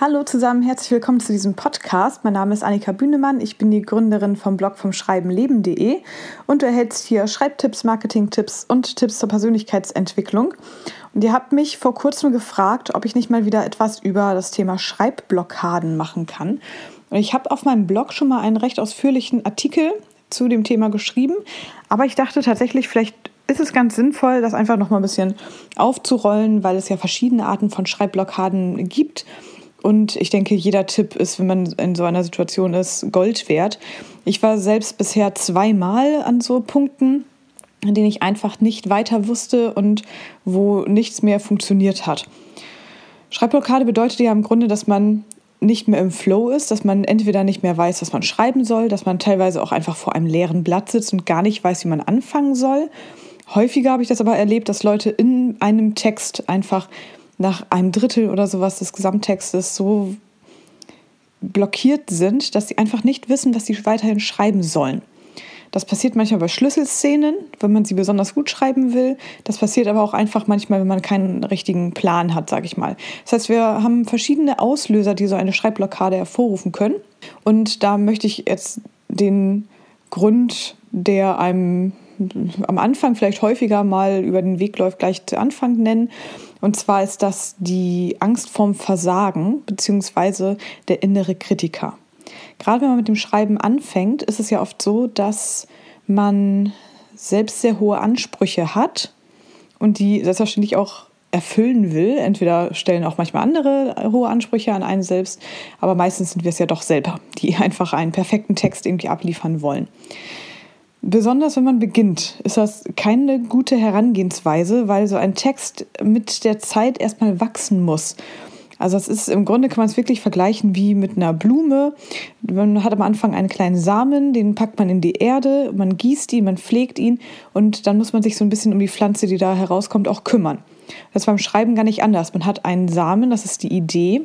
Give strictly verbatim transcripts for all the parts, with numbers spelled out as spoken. Hallo zusammen, herzlich willkommen zu diesem Podcast. Mein Name ist Annika Bühnemann, ich bin die Gründerin vom Blog vom Schreiben Leben punkt de und du erhältst hier Schreibtipps, Marketingtipps und Tipps zur Persönlichkeitsentwicklung. Und ihr habt mich vor kurzem gefragt, ob ich nicht mal wieder etwas über das Thema Schreibblockaden machen kann. Und ich habe auf meinem Blog schon mal einen recht ausführlichen Artikel zu dem Thema geschrieben, aber ich dachte tatsächlich, vielleicht ist es ganz sinnvoll, das einfach nochmal ein bisschen aufzurollen, weil es ja verschiedene Arten von Schreibblockaden gibt. Und ich denke, jeder Tipp ist, wenn man in so einer Situation ist, Gold wert. Ich war selbst bisher zweimal an so Punkten, an denen ich einfach nicht weiter wusste und wo nichts mehr funktioniert hat. Schreibblockade bedeutet ja im Grunde, dass man nicht mehr im Flow ist, dass man entweder nicht mehr weiß, was man schreiben soll, dass man teilweise auch einfach vor einem leeren Blatt sitzt und gar nicht weiß, wie man anfangen soll. Häufiger habe ich das aber erlebt, dass Leute in einem Text einfach nach einem Drittel oder sowas des Gesamttextes so blockiert sind, dass sie einfach nicht wissen, was sie weiterhin schreiben sollen. Das passiert manchmal bei Schlüsselszenen, wenn man sie besonders gut schreiben will. Das passiert aber auch einfach manchmal, wenn man keinen richtigen Plan hat, sage ich mal. Das heißt, wir haben verschiedene Auslöser, die so eine Schreibblockade hervorrufen können. Und da möchte ich jetzt den Grund, der einem am Anfang vielleicht häufiger mal über den Weg läuft, gleich zu Anfang nennen. Und zwar ist das die Angst vorm Versagen bzw. der innere Kritiker. Gerade wenn man mit dem Schreiben anfängt, ist es ja oft so, dass man selbst sehr hohe Ansprüche hat und die selbstverständlich auch erfüllen will. Entweder stellen auch manchmal andere hohe Ansprüche an einen selbst, aber meistens sind wir es ja doch selber, die einfach einen perfekten Text irgendwie abliefern wollen. Besonders wenn man beginnt, ist das keine gute Herangehensweise, weil so ein Text mit der Zeit erstmal wachsen muss. Also es ist im Grunde, kann man es wirklich vergleichen wie mit einer Blume. Man hat am Anfang einen kleinen Samen, den packt man in die Erde, man gießt ihn, man pflegt ihn und dann muss man sich so ein bisschen um die Pflanze, die da herauskommt, auch kümmern. Das ist beim Schreiben gar nicht anders. Man hat einen Samen, das ist die Idee,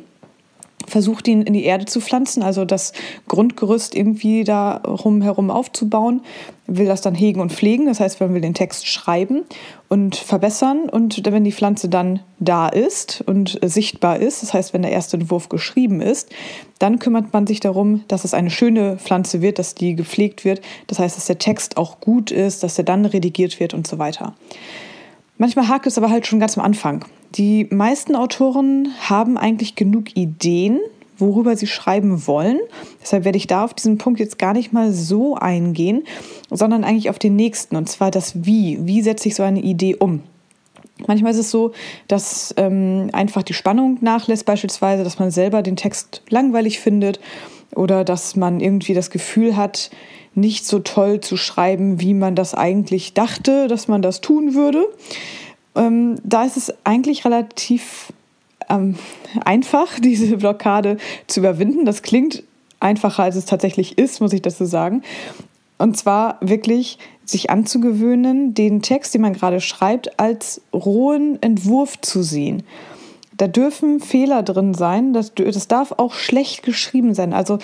versucht ihn in die Erde zu pflanzen, also das Grundgerüst irgendwie da rum herum aufzubauen, will das dann hegen und pflegen, das heißt, man will den Text schreiben und verbessern und wenn die Pflanze dann da ist und sichtbar ist, das heißt, wenn der erste Entwurf geschrieben ist, dann kümmert man sich darum, dass es eine schöne Pflanze wird, dass die gepflegt wird, das heißt, dass der Text auch gut ist, dass er dann redigiert wird und so weiter. Manchmal hakt es aber halt schon ganz am Anfang. Die meisten Autoren haben eigentlich genug Ideen, worüber sie schreiben wollen. Deshalb werde ich da auf diesen Punkt jetzt gar nicht mal so eingehen, sondern eigentlich auf den nächsten, und zwar das Wie. Wie setze ich so eine Idee um? Manchmal ist es so, dass ähm, einfach die Spannung nachlässt, beispielsweise, dass man selber den Text langweilig findet oder dass man irgendwie das Gefühl hat, nicht so toll zu schreiben, wie man das eigentlich dachte, dass man das tun würde. Ähm, da ist es eigentlich relativ ähm, einfach, diese Blockade zu überwinden. Das klingt einfacher, als es tatsächlich ist, muss ich dazu sagen. Und zwar wirklich sich anzugewöhnen, den Text, den man gerade schreibt, als rohen Entwurf zu sehen. Da dürfen Fehler drin sein, das, das darf auch schlecht geschrieben sein. Also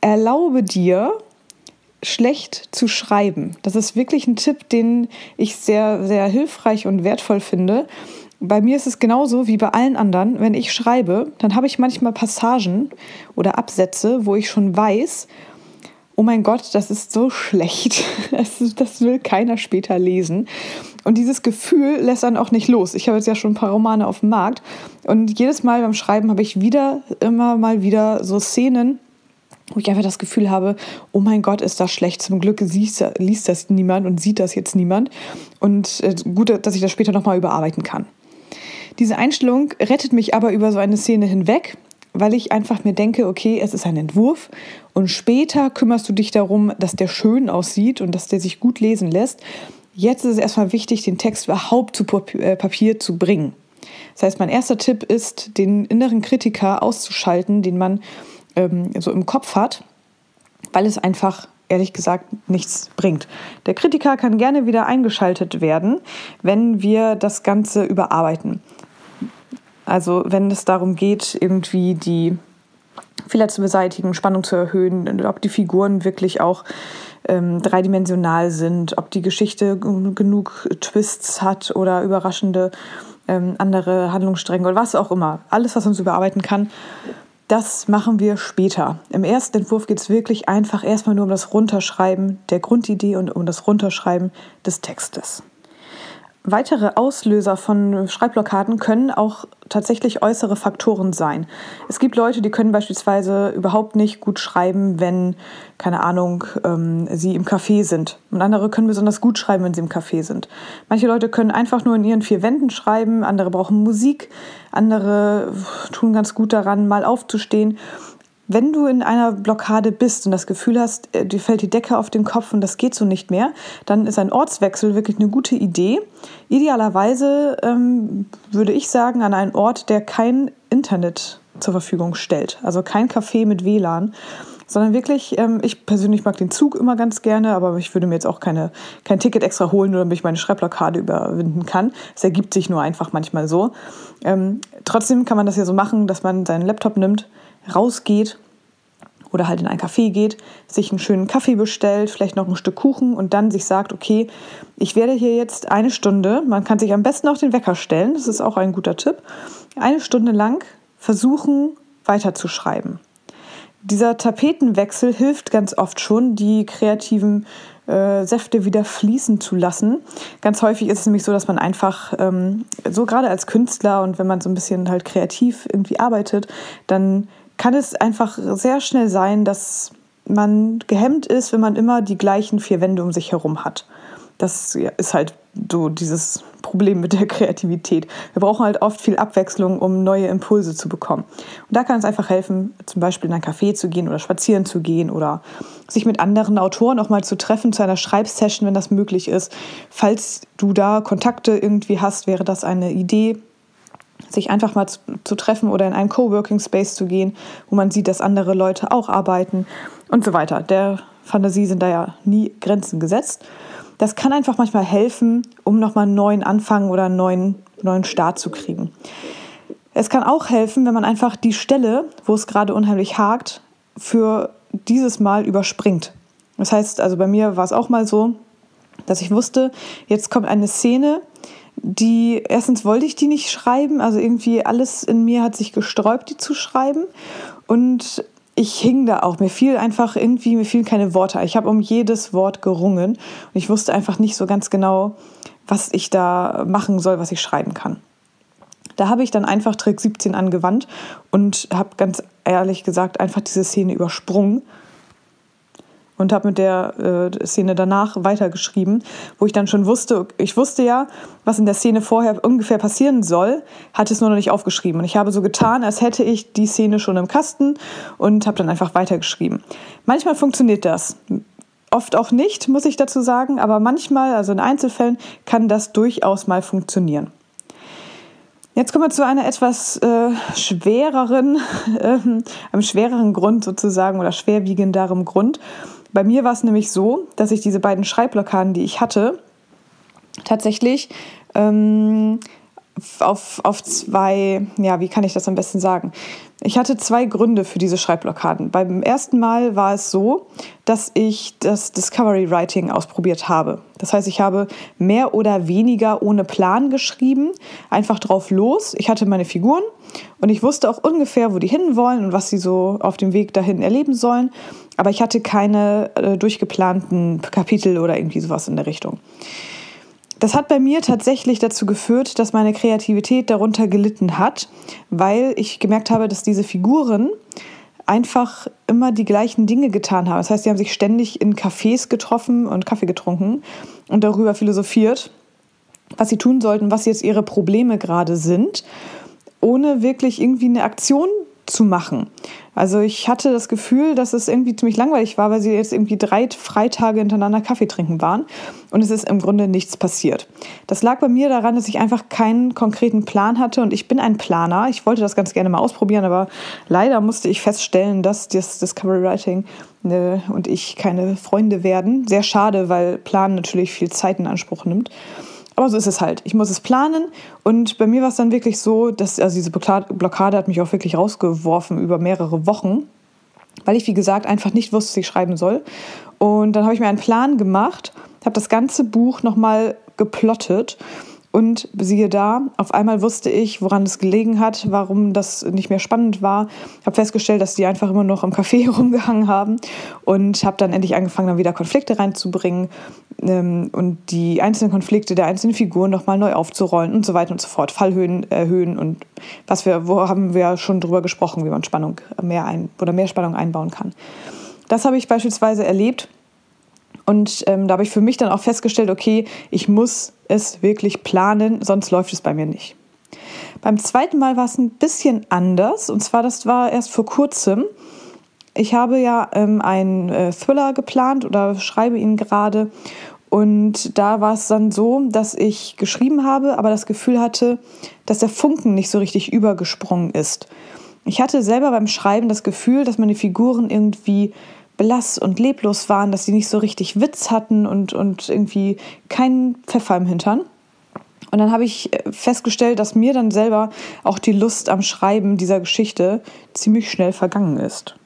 erlaube dir, schlecht zu schreiben. Das ist wirklich ein Tipp, den ich sehr, sehr hilfreich und wertvoll finde. Bei mir ist es genauso wie bei allen anderen. Wenn ich schreibe, dann habe ich manchmal Passagen oder Absätze, wo ich schon weiß, oh mein Gott, das ist so schlecht. Das, ist, das will keiner später lesen. Und dieses Gefühl lässt dann auch nicht los. Ich habe jetzt ja schon ein paar Romane auf dem Markt und jedes Mal beim Schreiben habe ich wieder, immer mal wieder so Szenen, wo ich einfach das Gefühl habe, oh mein Gott, ist das schlecht. Zum Glück liest das niemand und sieht das jetzt niemand. Und gut, dass ich das später nochmal überarbeiten kann. Diese Einstellung rettet mich aber über so eine Szene hinweg, weil ich einfach mir denke, okay, es ist ein Entwurf und später kümmerst du dich darum, dass der schön aussieht und dass der sich gut lesen lässt. Jetzt ist es erstmal wichtig, den Text überhaupt zu Papier zu bringen. Das heißt, mein erster Tipp ist, den inneren Kritiker auszuschalten, den man so im Kopf hat, weil es einfach, ehrlich gesagt, nichts bringt. Der Kritiker kann gerne wieder eingeschaltet werden, wenn wir das Ganze überarbeiten. Also wenn es darum geht, irgendwie die Fehler zu beseitigen, Spannung zu erhöhen, ob die Figuren wirklich auch ähm, dreidimensional sind, ob die Geschichte g- genug Twists hat oder überraschende ähm, andere Handlungsstränge oder was auch immer. Alles, was uns überarbeiten kann, Das machen wir später. Im ersten Entwurf geht es wirklich einfach erstmal nur um das Runterschreiben der Grundidee und um das Runterschreiben des Textes. Weitere Auslöser von Schreibblockaden können auch tatsächlich äußere Faktoren sein. Es gibt Leute, die können beispielsweise überhaupt nicht gut schreiben, wenn, keine Ahnung, ähm, sie im Café sind. Und andere können besonders gut schreiben, wenn sie im Café sind. Manche Leute können einfach nur in ihren vier Wänden schreiben, andere brauchen Musik, andere tun ganz gut daran, mal aufzustehen. Wenn du in einer Blockade bist und das Gefühl hast, dir fällt die Decke auf den Kopf und das geht so nicht mehr, dann ist ein Ortswechsel wirklich eine gute Idee. Idealerweise ähm, würde ich sagen, an einen Ort, der kein Internet zur Verfügung stellt, also kein Café mit W L A N, sondern wirklich, ähm, ich persönlich mag den Zug immer ganz gerne, aber ich würde mir jetzt auch keine, kein Ticket extra holen, nur damit ich meine Schreibblockade überwinden kann. Es ergibt sich nur einfach manchmal so. Ähm, trotzdem kann man das ja so machen, dass man seinen Laptop nimmt, rausgeht oder halt in ein Café geht, sich einen schönen Kaffee bestellt, vielleicht noch ein Stück Kuchen und dann sich sagt, okay, ich werde hier jetzt eine Stunde, man kann sich am besten auch den Wecker stellen, das ist auch ein guter Tipp, eine Stunde lang versuchen, weiterzuschreiben. Dieser Tapetenwechsel hilft ganz oft schon, die kreativen äh, Säfte wieder fließen zu lassen. Ganz häufig ist es nämlich so, dass man einfach, ähm, so gerade als Künstler und wenn man so ein bisschen halt kreativ irgendwie arbeitet, dann kann es einfach sehr schnell sein, dass man gehemmt ist, wenn man immer die gleichen vier Wände um sich herum hat. Das ist halt so dieses Problem mit der Kreativität. Wir brauchen halt oft viel Abwechslung, um neue Impulse zu bekommen. Und da kann es einfach helfen, zum Beispiel in ein Café zu gehen oder spazieren zu gehen oder sich mit anderen Autoren auch mal zu treffen, zu einer Schreibsession, wenn das möglich ist. Falls du da Kontakte irgendwie hast, wäre das eine Idee, sich einfach mal zu, zu treffen oder in einen Coworking Space zu gehen, wo man sieht, dass andere Leute auch arbeiten und so weiter. Der Fantasie sind da ja nie Grenzen gesetzt. Das kann einfach manchmal helfen, um nochmal einen neuen Anfang oder einen neuen, neuen Start zu kriegen. Es kann auch helfen, wenn man einfach die Stelle, wo es gerade unheimlich hakt, für dieses Mal überspringt. Das heißt, also bei mir war es auch mal so, dass ich wusste, jetzt kommt eine Szene, die, erstens wollte ich die nicht schreiben, also irgendwie alles in mir hat sich gesträubt, die zu schreiben und ich hing da auch, mir fiel einfach irgendwie, mir fielen keine Worte, ich habe um jedes Wort gerungen und ich wusste einfach nicht so ganz genau, was ich da machen soll, was ich schreiben kann. Da habe ich dann einfach Trick siebzehn angewandt und habe ganz ehrlich gesagt einfach diese Szene übersprungen und habe mit der äh, Szene danach weitergeschrieben, wo ich dann schon wusste, ich wusste ja, was in der Szene vorher ungefähr passieren soll, hatte es nur noch nicht aufgeschrieben. Und ich habe so getan, als hätte ich die Szene schon im Kasten und habe dann einfach weitergeschrieben. Manchmal funktioniert das, oft auch nicht, muss ich dazu sagen, aber manchmal, also in Einzelfällen, kann das durchaus mal funktionieren. Jetzt kommen wir zu einer etwas äh, schwereren, äh, einem schwereren Grund sozusagen oder schwerwiegenderem Grund. Bei mir war es nämlich so, dass ich diese beiden Schreibblockaden, die ich hatte, tatsächlich ähm, auf, auf zwei, ja, wie kann ich das am besten sagen? Ich hatte zwei Gründe für diese Schreibblockaden. Beim ersten Mal war es so, dass ich das Discovery Writing ausprobiert habe. Das heißt, ich habe mehr oder weniger ohne Plan geschrieben, einfach drauf los. Ich hatte meine Figuren und ich wusste auch ungefähr, wo die hinwollen und was sie so auf dem Weg dahin erleben sollen. Aber ich hatte keine äh, durchgeplanten Kapitel oder irgendwie sowas in der Richtung. Das hat bei mir tatsächlich dazu geführt, dass meine Kreativität darunter gelitten hat, weil ich gemerkt habe, dass diese Figuren einfach immer die gleichen Dinge getan haben. Das heißt, sie haben sich ständig in Cafés getroffen und Kaffee getrunken und darüber philosophiert, was sie tun sollten, was jetzt ihre Probleme gerade sind, ohne wirklich irgendwie eine Aktion zu machen. Also ich hatte das Gefühl, dass es irgendwie ziemlich langweilig war, weil sie jetzt irgendwie drei Freitage hintereinander Kaffee trinken waren und es ist im Grunde nichts passiert. Das lag bei mir daran, dass ich einfach keinen konkreten Plan hatte und ich bin ein Planer. Ich wollte das ganz gerne mal ausprobieren, aber leider musste ich feststellen, dass das Discovery Writing und ich keine Freunde werden. Sehr schade, weil Planen natürlich viel Zeit in Anspruch nimmt. Aber so ist es halt. Ich muss es planen und bei mir war es dann wirklich so, dass also diese Blockade hat mich auch wirklich rausgeworfen über mehrere Wochen, weil ich, wie gesagt, einfach nicht wusste, was ich schreiben soll. Und dann habe ich mir einen Plan gemacht, habe das ganze Buch nochmal geplottet Und siehe da, auf einmal wusste ich, woran es gelegen hat, warum das nicht mehr spannend war. Ich habe festgestellt, dass die einfach immer noch im Café rumgehangen haben und habe dann endlich angefangen, dann wieder Konflikte reinzubringen ähm, und die einzelnen Konflikte der einzelnen Figuren nochmal neu aufzurollen und so weiter und so fort. Fallhöhen erhöhen und was wir, wo haben wir schon drüber gesprochen, wie man Spannung mehr ein oder mehr Spannung einbauen kann. Das habe ich beispielsweise erlebt. Und ähm, da habe ich für mich dann auch festgestellt, okay, ich muss es wirklich planen, sonst läuft es bei mir nicht. Beim zweiten Mal war es ein bisschen anders, und zwar das war erst vor kurzem. Ich habe ja ähm, einen äh, Thriller geplant oder schreibe ihn gerade, und da war es dann so, dass ich geschrieben habe, aber das Gefühl hatte, dass der Funken nicht so richtig übergesprungen ist. Ich hatte selber beim Schreiben das Gefühl, dass meine Figuren irgendwie blass und leblos waren, dass sie nicht so richtig Witz hatten und, und irgendwie keinen Pfeffer im Hintern. Und dann habe ich festgestellt, dass mir dann selber auch die Lust am Schreiben dieser Geschichte ziemlich schnell vergangen ist.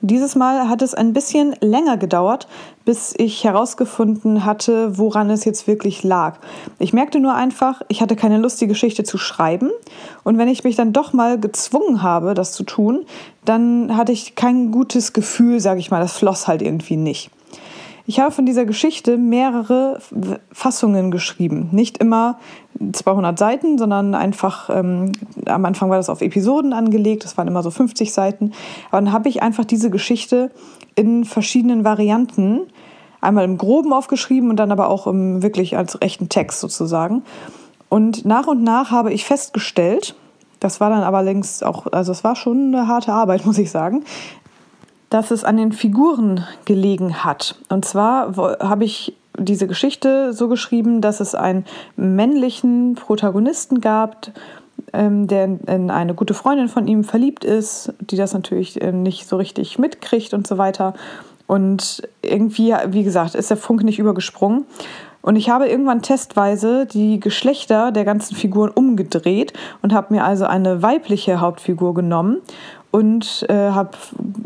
Und dieses Mal hat es ein bisschen länger gedauert, bis ich herausgefunden hatte, woran es jetzt wirklich lag. Ich merkte nur einfach, ich hatte keine Lust, die Geschichte zu schreiben. Und wenn ich mich dann doch mal gezwungen habe, das zu tun, dann hatte ich kein gutes Gefühl, sage ich mal, das floss halt irgendwie nicht. Ich habe von dieser Geschichte mehrere Fassungen geschrieben. Nicht immer zweihundert Seiten, sondern einfach, ähm, am Anfang war das auf Episoden angelegt, das waren immer so fünfzig Seiten. Aber dann habe ich einfach diese Geschichte in verschiedenen Varianten, einmal im Groben aufgeschrieben und dann aber auch im, wirklich als rechten Text sozusagen. Und nach und nach habe ich festgestellt, das war dann aber längst auch, also es war schon eine harte Arbeit, muss ich sagen, dass es an den Figuren gelegen hat. Und zwar habe ich diese Geschichte so geschrieben, dass es einen männlichen Protagonisten gab, ähm, der in eine gute Freundin von ihm verliebt ist, die das natürlich äh, nicht so richtig mitkriegt und so weiter. Und irgendwie, wie gesagt, ist der Funke nicht übergesprungen. Und ich habe irgendwann testweise die Geschlechter der ganzen Figuren umgedreht und habe mir also eine weibliche Hauptfigur genommen und äh, habe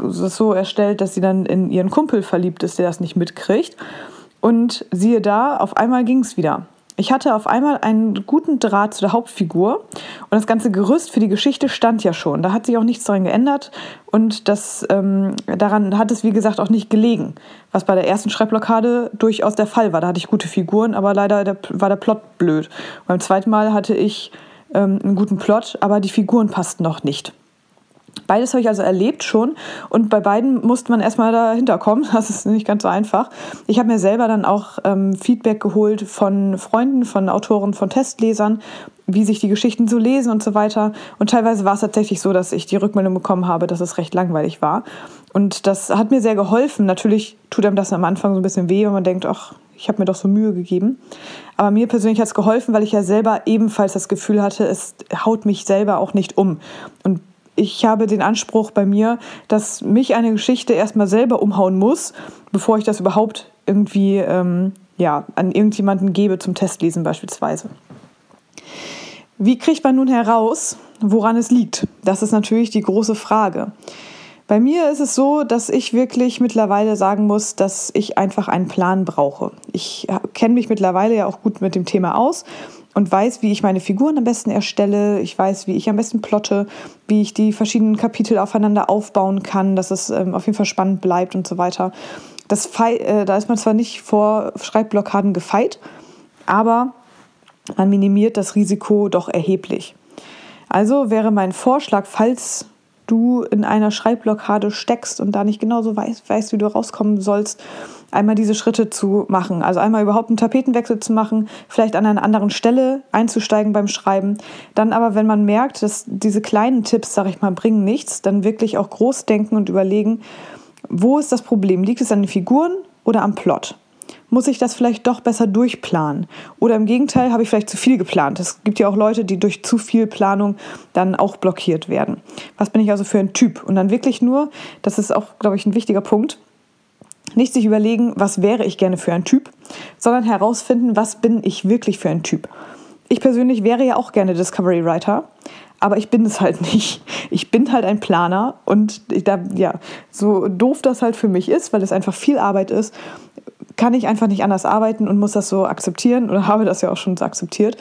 es so erstellt, dass sie dann in ihren Kumpel verliebt ist, der das nicht mitkriegt. Und siehe da, auf einmal ging es wieder. Ich hatte auf einmal einen guten Draht zu der Hauptfigur und das ganze Gerüst für die Geschichte stand ja schon. Da hat sich auch nichts daran geändert und das, ähm, daran hat es, wie gesagt, auch nicht gelegen, was bei der ersten Schreibblockade durchaus der Fall war. Da hatte ich gute Figuren, aber leider der, war der Plot blöd. Und beim zweiten Mal hatte ich ähm, einen guten Plot, aber die Figuren passten noch nicht. Beides habe ich also erlebt schon und bei beiden musste man erstmal dahinter kommen, das ist nicht ganz so einfach. Ich habe mir selber dann auch ähm, Feedback geholt von Freunden, von Autoren, von Testlesern, wie sich die Geschichten so lesen und so weiter. Und teilweise war es tatsächlich so, dass ich die Rückmeldung bekommen habe, dass es recht langweilig war. Und das hat mir sehr geholfen. Natürlich tut einem das am Anfang so ein bisschen weh, wenn man denkt, ach, ich habe mir doch so Mühe gegeben. Aber mir persönlich hat es geholfen, weil ich ja selber ebenfalls das Gefühl hatte, es haut mich selber auch nicht um. Und ich habe den Anspruch bei mir, dass mich eine Geschichte erstmal selber umhauen muss, bevor ich das überhaupt irgendwie ähm, ja, an irgendjemanden gebe zum Testlesen beispielsweise. Wie kriegt man nun heraus, woran es liegt? Das ist natürlich die große Frage. Bei mir ist es so, dass ich wirklich mittlerweile sagen muss, dass ich einfach einen Plan brauche. Ich kenne mich mittlerweile ja auch gut mit dem Thema aus und weiß, wie ich meine Figuren am besten erstelle. Ich weiß, wie ich am besten plotte, wie ich die verschiedenen Kapitel aufeinander aufbauen kann, dass es ähm, auf jeden Fall spannend bleibt und so weiter. Das, äh, da ist man zwar nicht vor Schreibblockaden gefeit, aber man minimiert das Risiko doch erheblich. Also wäre mein Vorschlag, falls du in einer Schreibblockade steckst und da nicht genau so weißt, weißt, wie du rauskommen sollst, einmal diese Schritte zu machen. Also einmal überhaupt einen Tapetenwechsel zu machen, vielleicht an einer anderen Stelle einzusteigen beim Schreiben. Dann aber, wenn man merkt, dass diese kleinen Tipps, sag ich mal, bringen nichts, dann wirklich auch groß denken und überlegen, wo ist das Problem? Liegt es an den Figuren oder am Plot? Muss ich das vielleicht doch besser durchplanen? Oder im Gegenteil, habe ich vielleicht zu viel geplant? Es gibt ja auch Leute, die durch zu viel Planung dann auch blockiert werden. Was bin ich also für ein Typ? Und dann wirklich nur, das ist auch, glaube ich, ein wichtiger Punkt, nicht sich überlegen, was wäre ich gerne für ein Typ, sondern herausfinden, was bin ich wirklich für ein Typ. Ich persönlich wäre ja auch gerne Discovery Writer, aber ich bin es halt nicht. Ich bin halt ein Planer und ich, da, ja, so doof das halt für mich ist, weil es einfach viel Arbeit ist, kann ich einfach nicht anders arbeiten und muss das so akzeptieren oder habe das ja auch schon so akzeptiert.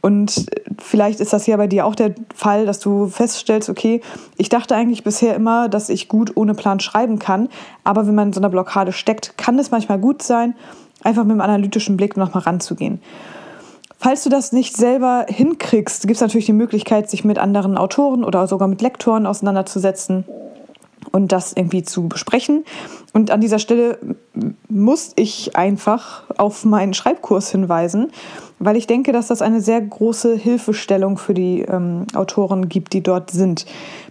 Und vielleicht ist das ja bei dir auch der Fall, dass du feststellst, okay, ich dachte eigentlich bisher immer, dass ich gut ohne Plan schreiben kann, aber wenn man in so einer Blockade steckt, kann es manchmal gut sein, einfach mit einem analytischen Blick nochmal ranzugehen. Falls du das nicht selber hinkriegst, gibt es natürlich die Möglichkeit, sich mit anderen Autoren oder sogar mit Lektoren auseinanderzusetzen und das irgendwie zu besprechen. Und an dieser Stelle muss ich einfach auf meinen Schreibkurs hinweisen, weil ich denke, dass das eine sehr große Hilfestellung für die ähm, Autoren gibt, die dort sind.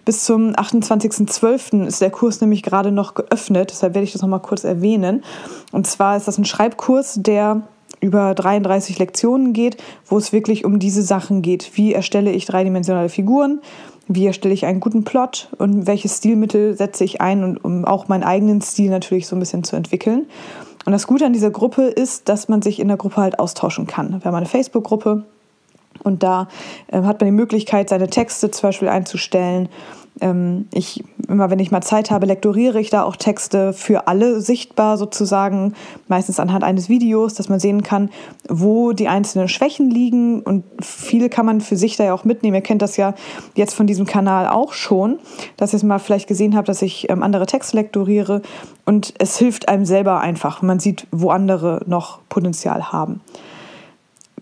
Bis zum achtundzwanzigsten zwölften ist der Kurs nämlich gerade noch geöffnet, deshalb werde ich das nochmal kurz erwähnen. Und zwar ist das ein Schreibkurs, der über dreiunddreißig Lektionen geht, wo es wirklich um diese Sachen geht. Wie erstelle ich dreidimensionale Figuren? Wie erstelle ich einen guten Plot? Und welche Stilmittel setze ich ein, und, um auch meinen eigenen Stil natürlich so ein bisschen zu entwickeln? Und das Gute an dieser Gruppe ist, dass man sich in der Gruppe halt austauschen kann. Wir haben eine Facebook-Gruppe und da äh, hat man die Möglichkeit, seine Texte zum Beispiel einzustellen. Ähm, ich, immer wenn ich mal Zeit habe, lektoriere ich da auch Texte für alle sichtbar sozusagen, meistens anhand eines Videos, dass man sehen kann, wo die einzelnen Schwächen liegen, und viel kann man für sich da ja auch mitnehmen. Ihr kennt das ja jetzt von diesem Kanal auch schon, dass ihr es mal vielleicht gesehen habt, dass ich ähm, andere Texte lektoriere, und es hilft einem selber einfach. Man sieht, wo andere noch Potenzial haben.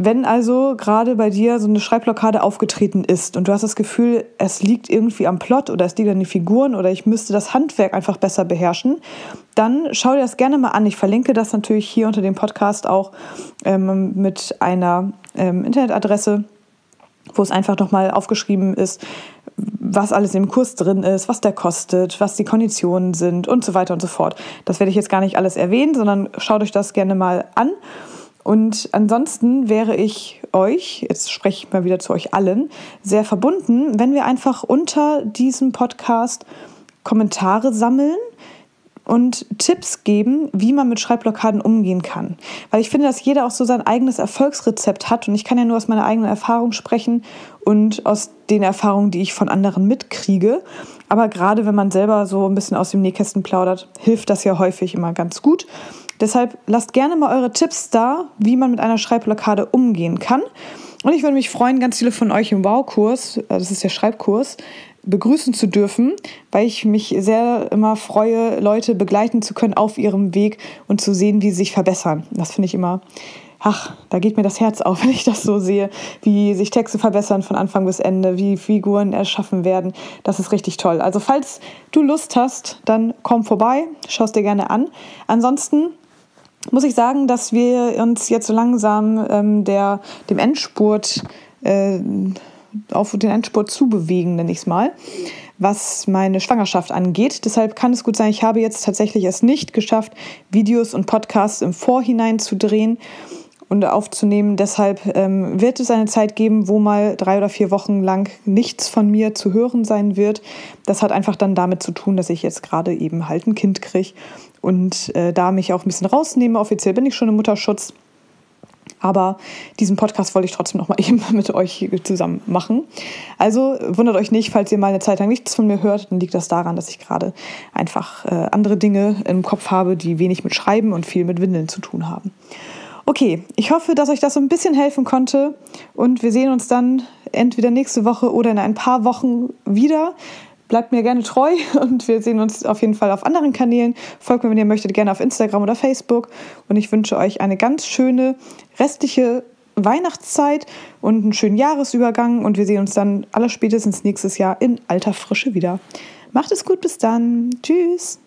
Wenn also gerade bei dir so eine Schreibblockade aufgetreten ist und du hast das Gefühl, es liegt irgendwie am Plot oder es liegt an den Figuren oder ich müsste das Handwerk einfach besser beherrschen, dann schau dir das gerne mal an. Ich verlinke das natürlich hier unter dem Podcast auch ähm, mit einer ähm, Internetadresse, wo es einfach nochmal aufgeschrieben ist, was alles im Kurs drin ist, was der kostet, was die Konditionen sind und so weiter und so fort. Das werde ich jetzt gar nicht alles erwähnen, sondern schaut euch das gerne mal an. Und ansonsten wäre ich euch, jetzt spreche ich mal wieder zu euch allen, sehr verbunden, wenn wir einfach unter diesem Podcast Kommentare sammeln und Tipps geben, wie man mit Schreibblockaden umgehen kann. Weil ich finde, dass jeder auch so sein eigenes Erfolgsrezept hat, und ich kann ja nur aus meiner eigenen Erfahrung sprechen und aus den Erfahrungen, die ich von anderen mitkriege. Aber gerade wenn man selber so ein bisschen aus dem Nähkästen plaudert, hilft das ja häufig immer ganz gut. Deshalb lasst gerne mal eure Tipps da, wie man mit einer Schreibblockade umgehen kann. Und ich würde mich freuen, ganz viele von euch im Wow-Kurs, das ist der Schreibkurs, begrüßen zu dürfen, weil ich mich sehr immer freue, Leute begleiten zu können auf ihrem Weg und zu sehen, wie sie sich verbessern. Das finde ich immer, ach, da geht mir das Herz auf, wenn ich das so sehe, wie sich Texte verbessern von Anfang bis Ende, wie Figuren erschaffen werden. Das ist richtig toll. Also falls du Lust hast, dann komm vorbei, schau es dir gerne an. Ansonsten muss ich sagen, dass wir uns jetzt so langsam ähm, der, dem Endspurt, äh, auf den Endspurt zubewegen, nenne ich es mal, was meine Schwangerschaft angeht. Deshalb kann es gut sein, ich habe jetzt tatsächlich es nicht geschafft, Videos und Podcasts im Vorhinein zu drehen und aufzunehmen. Deshalb ähm, wird es eine Zeit geben, wo mal drei oder vier Wochen lang nichts von mir zu hören sein wird. Das hat einfach dann damit zu tun, dass ich jetzt gerade eben halt ein Kind kriege und äh, da mich auch ein bisschen rausnehme. Offiziell bin ich schon im Mutterschutz, aber diesen Podcast wollte ich trotzdem noch mal eben mit euch zusammen machen. Also wundert euch nicht, falls ihr mal eine Zeit lang nichts von mir hört, dann liegt das daran, dass ich gerade einfach äh, andere Dinge im Kopf habe, die wenig mit Schreiben und viel mit Windeln zu tun haben. Okay, ich hoffe, dass euch das so ein bisschen helfen konnte, und wir sehen uns dann entweder nächste Woche oder in ein paar Wochen wieder. Bleibt mir gerne treu und wir sehen uns auf jeden Fall auf anderen Kanälen. Folgt mir, wenn ihr möchtet, gerne auf Instagram oder Facebook. Und ich wünsche euch eine ganz schöne restliche Weihnachtszeit und einen schönen Jahresübergang. Und wir sehen uns dann allerspätestens nächstes Jahr in alter Frische wieder. Macht es gut, bis dann. Tschüss.